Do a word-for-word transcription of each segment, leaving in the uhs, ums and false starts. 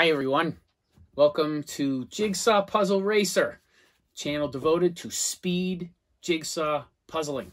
Hi everyone, welcome to Jigsaw Puzzle Racer, a channel devoted to speed jigsaw puzzling.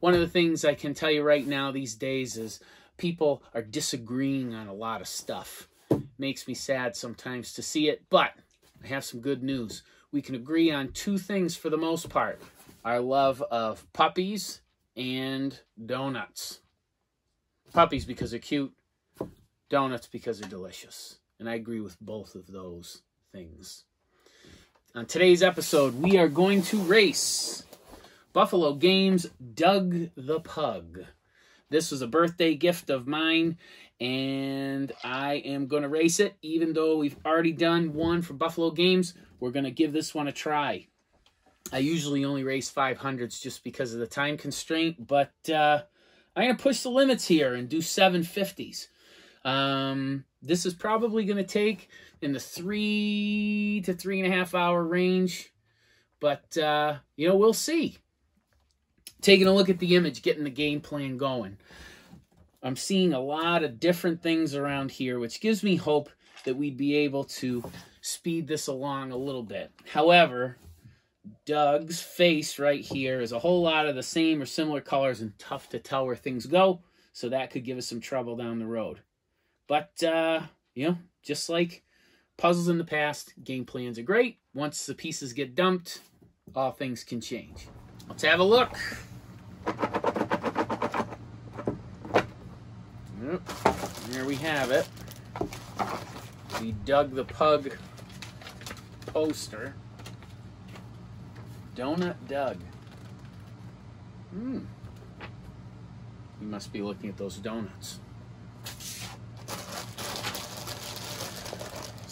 One of the things I can tell you right now these days is people are disagreeing on a lot of stuff. It makes me sad sometimes to see it, but I have some good news. We can agree on two things for the most part, our love of puppies and donuts. Puppies because they're cute. Donuts because they're delicious, and I agree with both of those things. On today's episode, we are going to race Buffalo Games Doug the Pug. This was a birthday gift of mine, and I am going to race it. Even though we've already done one for Buffalo Games, we're going to give this one a try. I usually only race five hundreds just because of the time constraint, but uh, I'm going to push the limits here and do seven fifties. Um, this is probably going to take in the three to three and a half hour range, but, uh, you know, we'll see. Taking a look at the image, getting the game plan going. I'm seeing a lot of different things around here, which gives me hope that we'd be able to speed this along a little bit. However, Doug's face right here is a whole lot of the same or similar colors and tough to tell where things go. So that could give us some trouble down the road. But, uh, you know, just like puzzles in the past, game plans are great. Once the pieces get dumped, all things can change. Let's have a look. Yep, there we have it. The Doug the Pug poster. Donut Doug. Hmm. You must be looking at those donuts.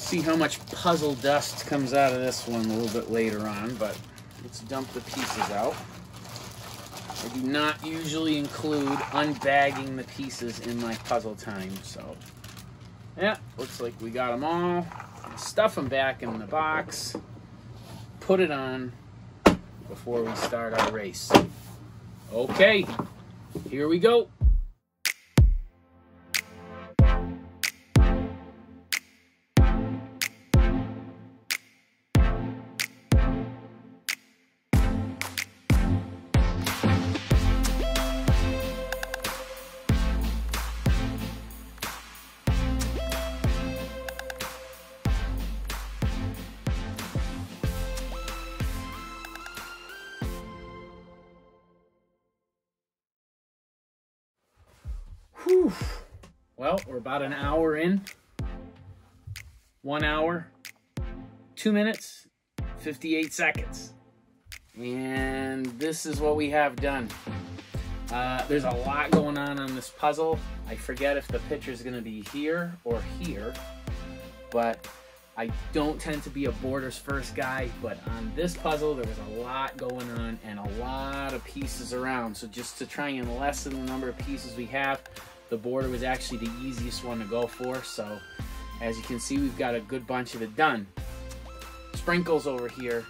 See how much puzzle dust comes out of this one a little bit later on, but let's dump the pieces out. I do not usually include unbagging the pieces in my puzzle time, so yeah, looks like we got them all. Stuff them back in the box, put it on before we start our race. Okay, here we go. Whew. Well, we're about an hour in. One hour, two minutes, fifty-eight seconds. And this is what we have done. Uh, there's a lot going on on this puzzle. I forget if the picture's gonna be here or here, but I don't tend to be a boarders first guy, but on this puzzle, there was a lot going on and a lot of pieces around. So just to try and lessen the number of pieces we have, the border was actually the easiest one to go for, so as you can see, we've got a good bunch of it done. Sprinkles over here.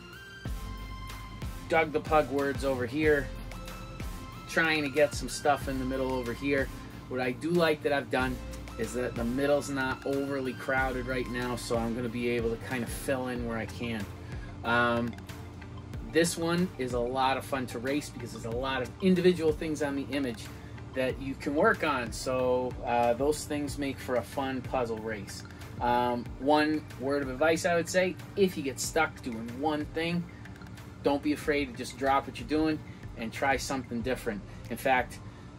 Doug the Pug words over here. Trying to get some stuff in the middle over here. What I do like that I've done is that the middle's not overly crowded right now, so I'm gonna be able to kind of fill in where I can. Um, this one is a lot of fun to race because there's a lot of individual things on the image that you can work on, so uh, those things make for a fun puzzle race. Um, one word of advice I would say, if you get stuck doing one thing, don't be afraid to just drop what you're doing and try something different. In fact,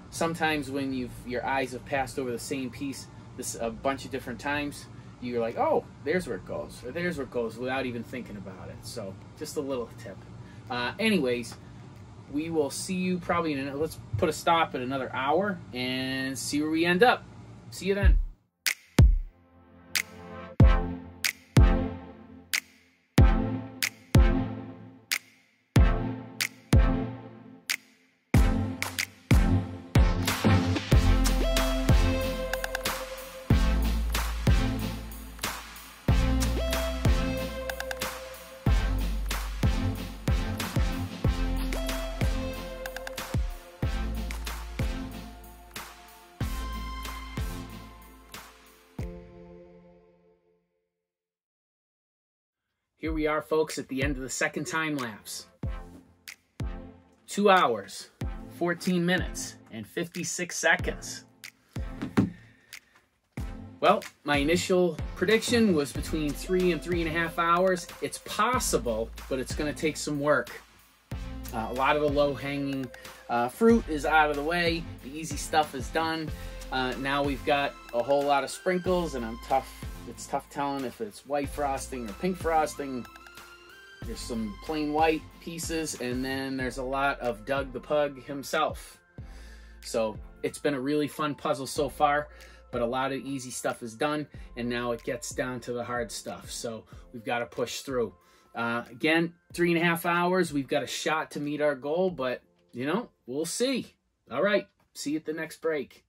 sometimes when you've, your eyes have passed over the same piece this a bunch of different times, you're like, oh, there's where it goes, or there's where it goes, without even thinking about it. So just a little tip. Uh, anyways, we will see you probably in another, let's put a stop at another hour and see where we end up. See you then. Here we are, folks, at the end of the second time lapse. Two hours, fourteen minutes, and fifty-six seconds. Well, my initial prediction was between three and three and a half hours. It's possible, but it's going to take some work. Uh, a lot of the low-hanging uh, fruit is out of the way. The easy stuff is done. Uh, now we've got a whole lot of sprinkles, and I'm tough. It's tough telling if it's white frosting or pink frosting. There's some plain white pieces, and then there's a lot of Doug the Pug himself. So it's been a really fun puzzle so far, but a lot of easy stuff is done, and now it gets down to the hard stuff. So we've got to push through. Uh, again, three and a half hours. We've got a shot to meet our goal, but, you know, we'll see. All right, see you at the next break.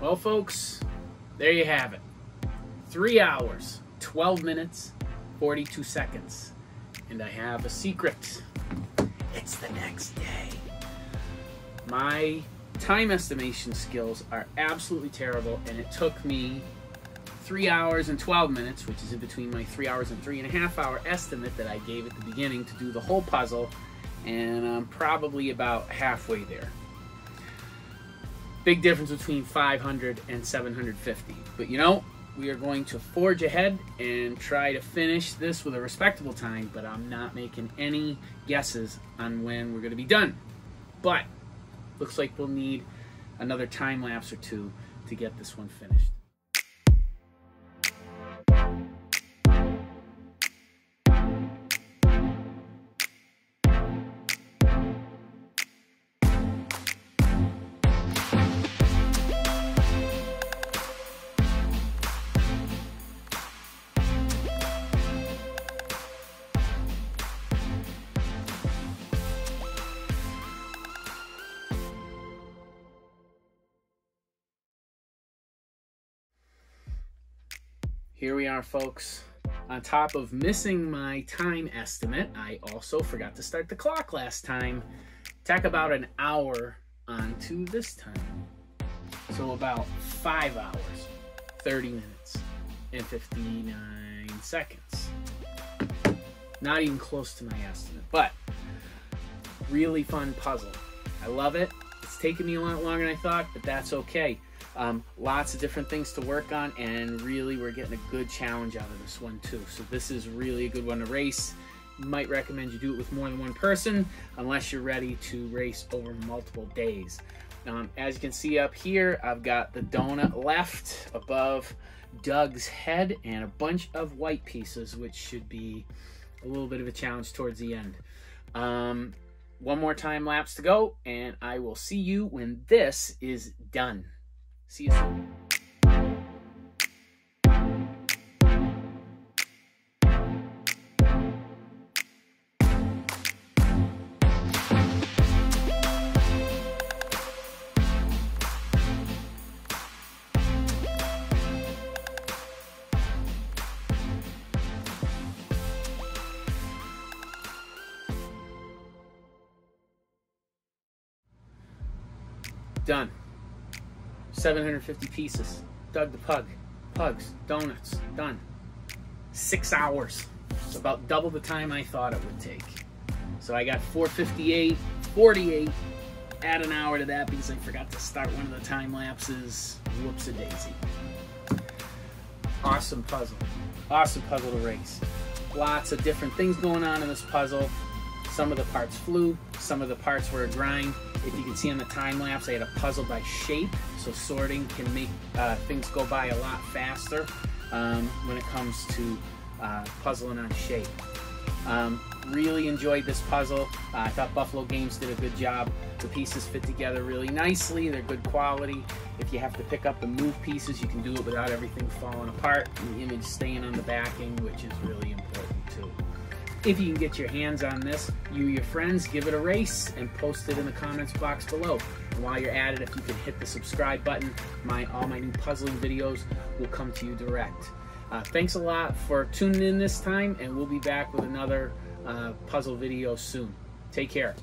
Well, folks, there you have it. Three hours, twelve minutes, forty-two seconds. And I have a secret. It's the next day. My time estimation skills are absolutely terrible, and it took me three hours and twelve minutes, which is in between my three hours and three and a half hour estimate that I gave at the beginning, to do the whole puzzle, and I'm probably about halfway there. Big difference between five hundred and seven hundred fifty. But you know, we are going to forge ahead and try to finish this with a respectable time, but I'm not making any guesses on when we're going to be done. But looks like we'll need another time lapse or two to get this one finished. Here we are, folks. On top of missing my time estimate, I also forgot to start the clock last time. Tack about an hour onto this time. So about five hours, thirty minutes, and fifty-nine seconds. Not even close to my estimate, but really fun puzzle. I love it. It's taken me a lot longer than I thought, but that's okay. Um, lots of different things to work on, and really we're getting a good challenge out of this one too. So this is really a good one to race. Might recommend you do it with more than one person unless you're ready to race over multiple days. Um, as you can see up here, I've got the donut left above Doug's head and a bunch of white pieces, which should be a little bit of a challenge towards the end. Um, one more time lapse to go, and I will see you when this is done. See you soon. Done. seven hundred fifty pieces. Doug the Pug. Pugs. Donuts. Done. Six hours. It's about double the time I thought it would take. So I got four fifty-eight, forty-eight. Add an hour to that because I forgot to start one of the time lapses. Whoops-a-daisy. Awesome puzzle. Awesome puzzle to race. Lots of different things going on in this puzzle. Some of the parts flew, some of the parts were a grind. If you can see on the time lapse, I had a puzzle by shape, so sorting can make uh, things go by a lot faster um, when it comes to uh, puzzling on shape. Um, really enjoyed this puzzle. Uh, I thought Buffalo Games did a good job. The pieces fit together really nicely. They're good quality. If you have to pick up and move pieces, you can do it without everything falling apart and the image staying on the backing, which is really important too. If you can get your hands on this, you and your friends, give it a race and post it in the comments box below. And while you're at it, if you can hit the subscribe button, my all my new puzzling videos will come to you direct. Uh, thanks a lot for tuning in this time, and we'll be back with another uh, puzzle video soon. Take care.